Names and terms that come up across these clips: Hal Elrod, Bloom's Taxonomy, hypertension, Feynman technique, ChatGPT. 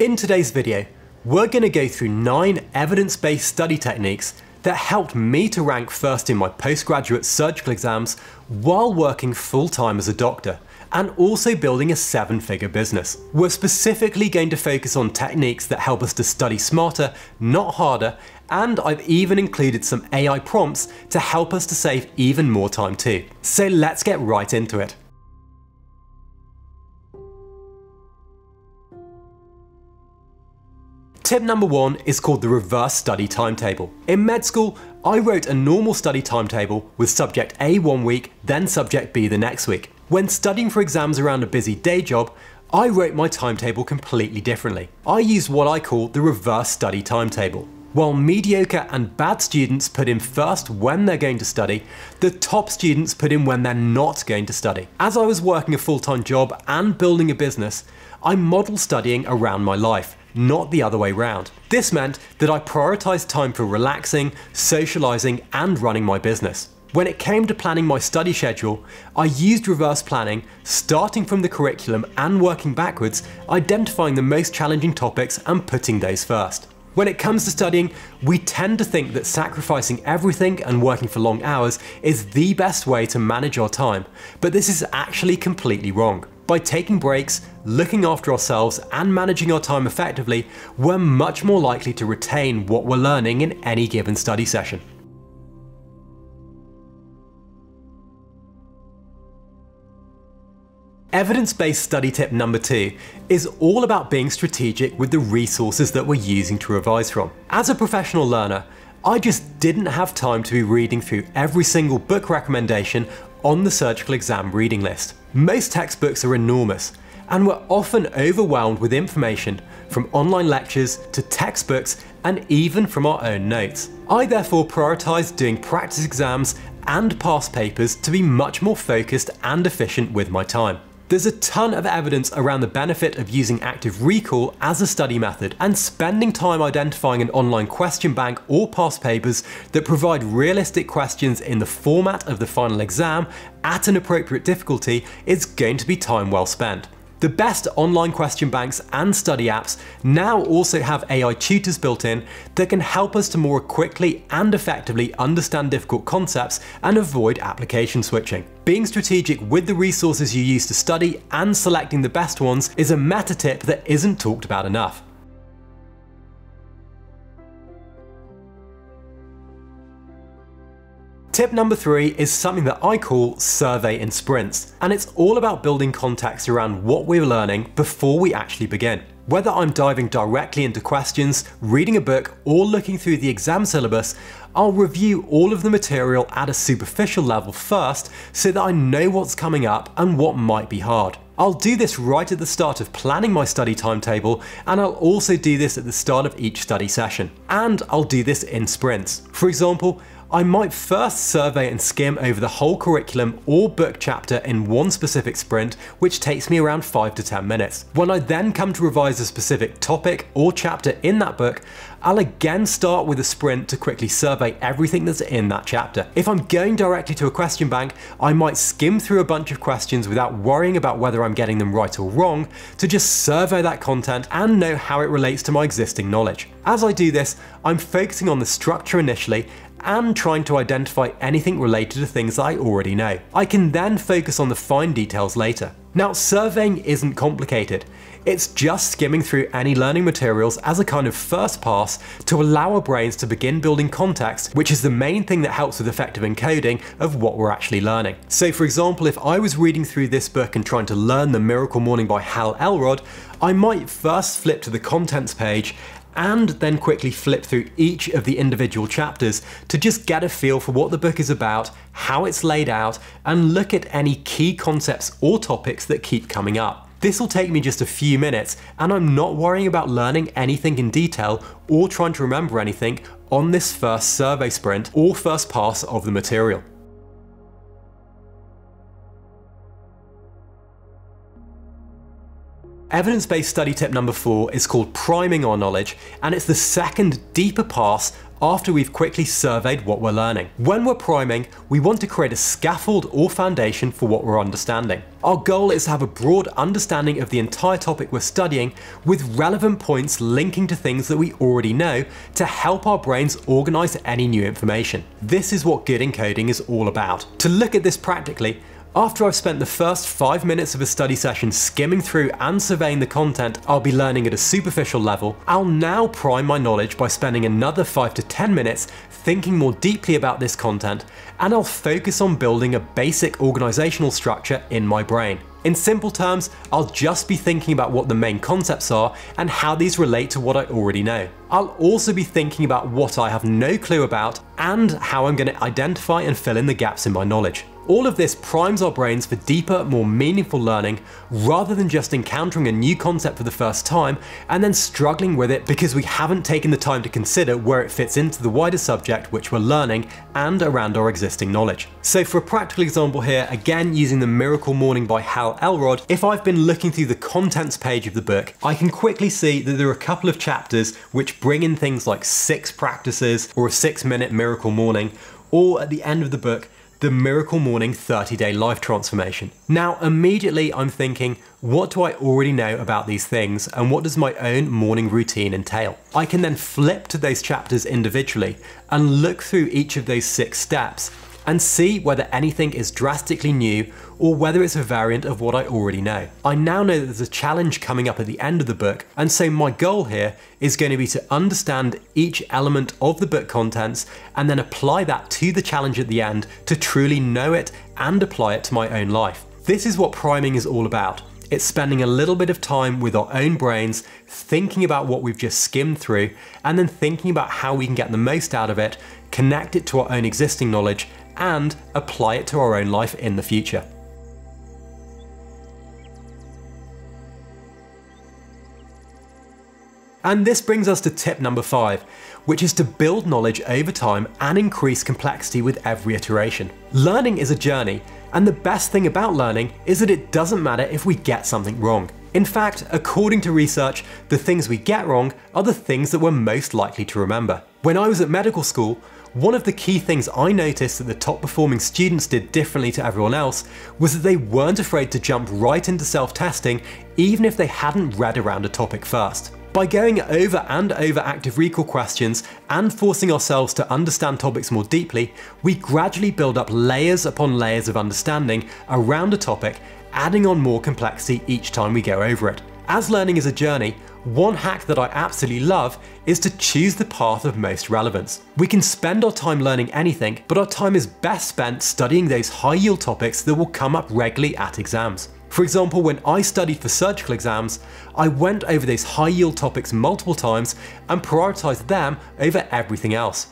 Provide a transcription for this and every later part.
In today's video, we're going to go through 9 evidence-based study techniques that helped me to rank first in my postgraduate surgical exams while working full-time as a doctor and also building a 7-figure business. We're specifically going to focus on techniques that help us to study smarter, not harder, and I've even included some AI prompts to help us to save even more time too. So let's get right into it. Tip number 1 is called the reverse study timetable. In med school, I wrote a normal study timetable with subject A 1 week, then subject B the next week. When studying for exams around a busy day job, I wrote my timetable completely differently. I used what I call the reverse study timetable. While mediocre and bad students put in first when they're going to study, the top students put in when they're not going to study. As I was working a full-time job and building a business, I modeled studying around my life, not the other way round. This meant that I prioritized time for relaxing, socializing, and running my business. When it came to planning my study schedule, I used reverse planning, starting from the curriculum and working backwards, identifying the most challenging topics and putting those first. When it comes to studying, we tend to think that sacrificing everything and working for long hours is the best way to manage our time, but this is actually completely wrong. By taking breaks, looking after ourselves, and managing our time effectively, we're much more likely to retain what we're learning in any given study session. Evidence-based study tip number 2 is all about being strategic with the resources that we're using to revise from. As a professional learner, I just didn't have time to be reading through every single book recommendation on the surgical exam reading list. Most textbooks are enormous, and we're often overwhelmed with information from online lectures to textbooks and even from our own notes. I therefore prioritized doing practice exams and past papers to be much more focused and efficient with my time. There's a ton of evidence around the benefit of using active recall as a study method, and spending time identifying an online question bank or past papers that provide realistic questions in the format of the final exam at an appropriate difficulty is going to be time well spent. The best online question banks and study apps now also have AI tutors built in that can help us to more quickly and effectively understand difficult concepts and avoid application switching. Being strategic with the resources you use to study and selecting the best ones is a meta tip that isn't talked about enough. Tip number 3 is something that I call survey in sprints, and it's all about building context around what we're learning before we actually begin. Whether I'm diving directly into questions, reading a book, or looking through the exam syllabus, I'll review all of the material at a superficial level first so that I know what's coming up and what might be hard. I'll do this right at the start of planning my study timetable, and I'll also do this at the start of each study session. And I'll do this in sprints. For example, I might first survey and skim over the whole curriculum or book chapter in one specific sprint, which takes me around 5 to 10 minutes. When I then come to revise a specific topic or chapter in that book, I'll again start with a sprint to quickly survey everything that's in that chapter. If I'm going directly to a question bank, I might skim through a bunch of questions without worrying about whether I'm getting them right or wrong, to just survey that content and know how it relates to my existing knowledge. As I do this, I'm focusing on the structure initially and trying to identify anything related to things that I already know. I can then focus on the fine details later. Now, surveying isn't complicated. It's just skimming through any learning materials as a kind of first pass to allow our brains to begin building context, which is the main thing that helps with effective encoding of what we're actually learning. So for example, if I was reading through this book and trying to learn The Miracle Morning by Hal Elrod, I might first flip to the contents page and then quickly flip through each of the individual chapters to just get a feel for what the book is about, how it's laid out, and look at any key concepts or topics that keep coming up. This will take me just a few minutes, and I'm not worrying about learning anything in detail or trying to remember anything on this first survey sprint or first pass of the material. Evidence-based study tip number 4 is called priming our knowledge, and it's the second deeper pass after we've quickly surveyed what we're learning. When we're priming, we want to create a scaffold or foundation for what we're understanding. Our goal is to have a broad understanding of the entire topic we're studying, with relevant points linking to things that we already know to help our brains organize any new information. This is what good encoding is all about. To look at this practically, after I've spent the first 5 minutes of a study session skimming through and surveying the content I'll be learning at a superficial level, I'll now prime my knowledge by spending another 5 to 10 minutes thinking more deeply about this content, and I'll focus on building a basic organisational structure in my brain. In simple terms, I'll just be thinking about what the main concepts are and how these relate to what I already know. I'll also be thinking about what I have no clue about and how I'm going to identify and fill in the gaps in my knowledge. All of this primes our brains for deeper, more meaningful learning, rather than just encountering a new concept for the first time and then struggling with it because we haven't taken the time to consider where it fits into the wider subject which we're learning and around our existing knowledge. So for a practical example here, again using The Miracle Morning by Hal Elrod, if I've been looking through the contents page of the book, I can quickly see that there are a couple of chapters which bring in things like 6 practices or a 6-minute miracle morning, or at the end of the book, The Miracle Morning 30-Day Life Transformation. Now immediately I'm thinking, what do I already know about these things and what does my own morning routine entail? I can then flip to those chapters individually and look through each of those 6 steps and see whether anything is drastically new or whether it's a variant of what I already know. I now know that there's a challenge coming up at the end of the book, and so my goal here is going to be to understand each element of the book contents and then apply that to the challenge at the end to truly know it and apply it to my own life. This is what priming is all about. It's spending a little bit of time with our own brains, thinking about what we've just skimmed through, and then thinking about how we can get the most out of it, connect it to our own existing knowledge, and apply it to our own life in the future. And this brings us to tip number 5, which is to build knowledge over time and increase complexity with every iteration. Learning is a journey, and the best thing about learning is that it doesn't matter if we get something wrong. In fact, according to research, the things we get wrong are the things that we're most likely to remember. When I was at medical school, one of the key things I noticed that the top performing students did differently to everyone else was that they weren't afraid to jump right into self-testing even if they hadn't read around a topic first. By going over and over active recall questions and forcing ourselves to understand topics more deeply, we gradually build up layers upon layers of understanding around a topic, adding on more complexity each time we go over it. As learning is a journey, one hack that I absolutely love is to choose the path of most relevance. We can spend our time learning anything, but our time is best spent studying those high-yield topics that will come up regularly at exams. For example, when I studied for surgical exams, I went over those high-yield topics multiple times and prioritized them over everything else.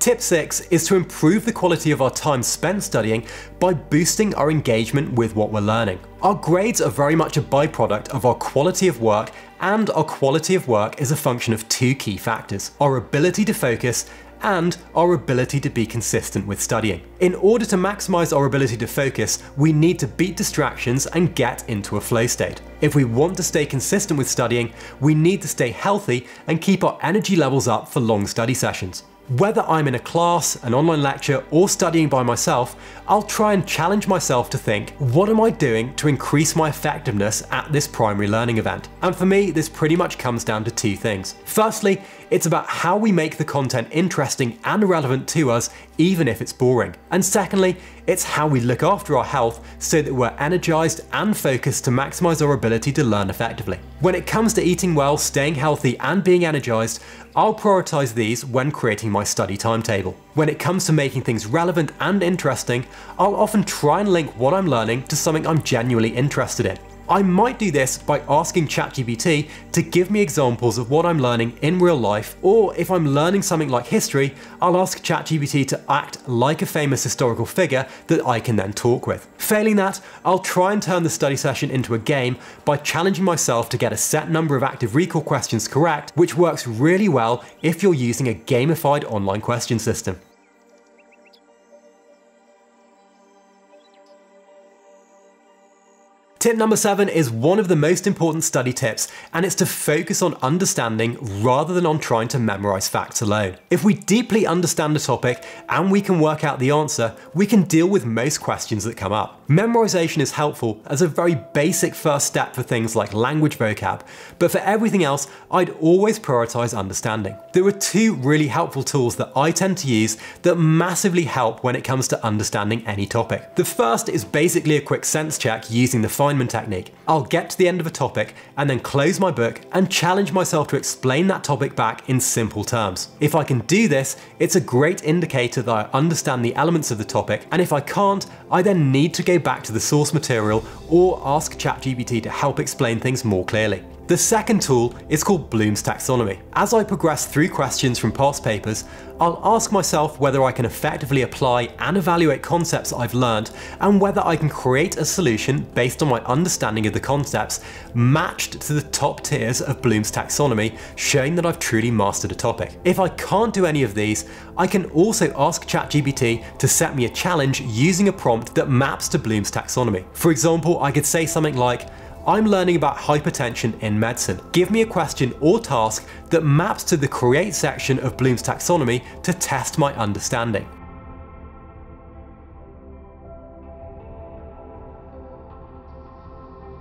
Tip 6 is to improve the quality of our time spent studying by boosting our engagement with what we're learning. Our grades are very much a byproduct of our quality of work, and our quality of work is a function of 2 key factors: our ability to focus and our ability to be consistent with studying. In order to maximize our ability to focus, we need to beat distractions and get into a flow state. If we want to stay consistent with studying, we need to stay healthy and keep our energy levels up for long study sessions. Whether I'm in a class, an online lecture, or studying by myself, I'll try and challenge myself to think, what am I doing to increase my effectiveness at this primary learning event? And for me, this pretty much comes down to 2 things. Firstly, it's about how we make the content interesting and relevant to us, even if it's boring. And secondly, it's how we look after our health so that we're energized and focused to maximize our ability to learn effectively. When it comes to eating well, staying healthy, and being energized, I'll prioritize these when creating my study timetable. When it comes to making things relevant and interesting, I'll often try and link what I'm learning to something I'm genuinely interested in. I might do this by asking ChatGPT to give me examples of what I'm learning in real life, or if I'm learning something like history, I'll ask ChatGPT to act like a famous historical figure that I can then talk with. Failing that, I'll try and turn the study session into a game by challenging myself to get a set number of active recall questions correct, which works really well if you're using a gamified online question system. Tip number 7 is one of the most important study tips, and it's to focus on understanding rather than on trying to memorize facts alone. If we deeply understand the topic and we can work out the answer, we can deal with most questions that come up. Memorization is helpful as a very basic first step for things like language vocab, but for everything else, I'd always prioritize understanding. There are two really helpful tools that I tend to use that massively help when it comes to understanding any topic. The first is basically a quick sense check using the Feynman technique. I'll get to the end of a topic and then close my book and challenge myself to explain that topic back in simple terms. If I can do this, it's a great indicator that I understand the elements of the topic, and if I can't, I then need to go back to the source material or ask ChatGPT to help explain things more clearly. The second tool is called Bloom's Taxonomy. As I progress through questions from past papers, I'll ask myself whether I can effectively apply and evaluate concepts I've learned, and whether I can create a solution based on my understanding of the concepts matched to the top tiers of Bloom's Taxonomy, showing that I've truly mastered a topic. If I can't do any of these, I can also ask ChatGPT to set me a challenge using a prompt that maps to Bloom's Taxonomy. For example, I could say something like, I'm learning about hypertension in medicine. Give me a question or task that maps to the Create section of Bloom's Taxonomy to test my understanding.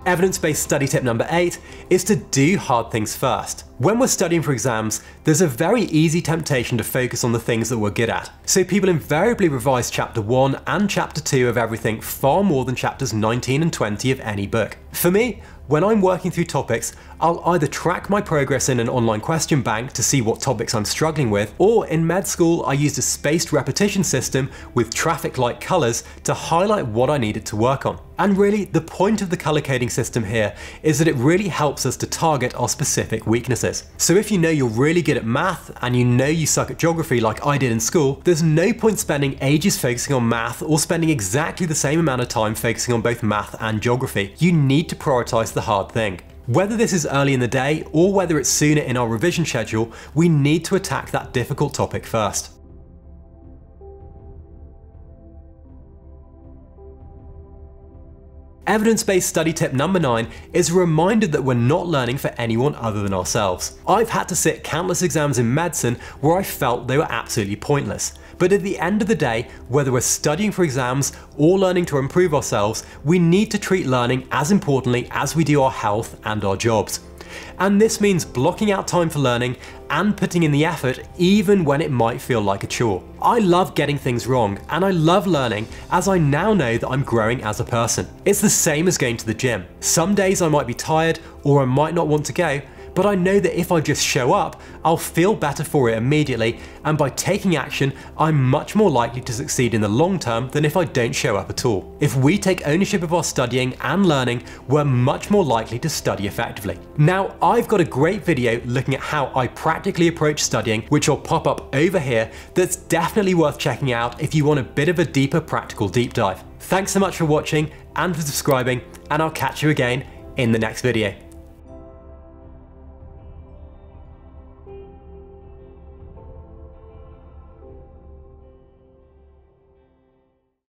Evidence-based study tip number 8 is to do hard things first. When we're studying for exams, there's a very easy temptation to focus on the things that we're good at. So people invariably revise chapter 1 and chapter 2 of everything far more than chapters 19 and 20 of any book. For me, when I'm working through topics, I'll either track my progress in an online question bank to see what topics I'm struggling with, or in med school I used a spaced repetition system with traffic light colours to highlight what I needed to work on. And really, the point of the colour coding system here is that it really helps us to target our specific weaknesses. So if you know you're really good at math and you know you suck at geography like I did in school, there's no point spending ages focusing on math or spending exactly the same amount of time focusing on both math and geography. You need to prioritize the hard thing. Whether this is early in the day or whether it's sooner in our revision schedule, we need to attack that difficult topic first. Evidence-based study tip number 9 is a reminder that we're not learning for anyone other than ourselves. I've had to sit countless exams in medicine where I felt they were absolutely pointless. But at the end of the day, whether we're studying for exams or learning to improve ourselves, we need to treat learning as importantly as we do our health and our jobs. And this means blocking out time for learning and putting in the effort even when it might feel like a chore. I love getting things wrong and I love learning, as I now know that I'm growing as a person. It's the same as going to the gym. Some days I might be tired or I might not want to go, but I know that if I just show up, I'll feel better for it immediately, and by taking action, I'm much more likely to succeed in the long term than if I don't show up at all. If we take ownership of our studying and learning, we're much more likely to study effectively. Now, I've got a great video looking at how I practically approach studying, which will pop up over here, that's definitely worth checking out if you want a bit of a deeper practical deep dive. Thanks so much for watching and for subscribing, and I'll catch you again in the next video.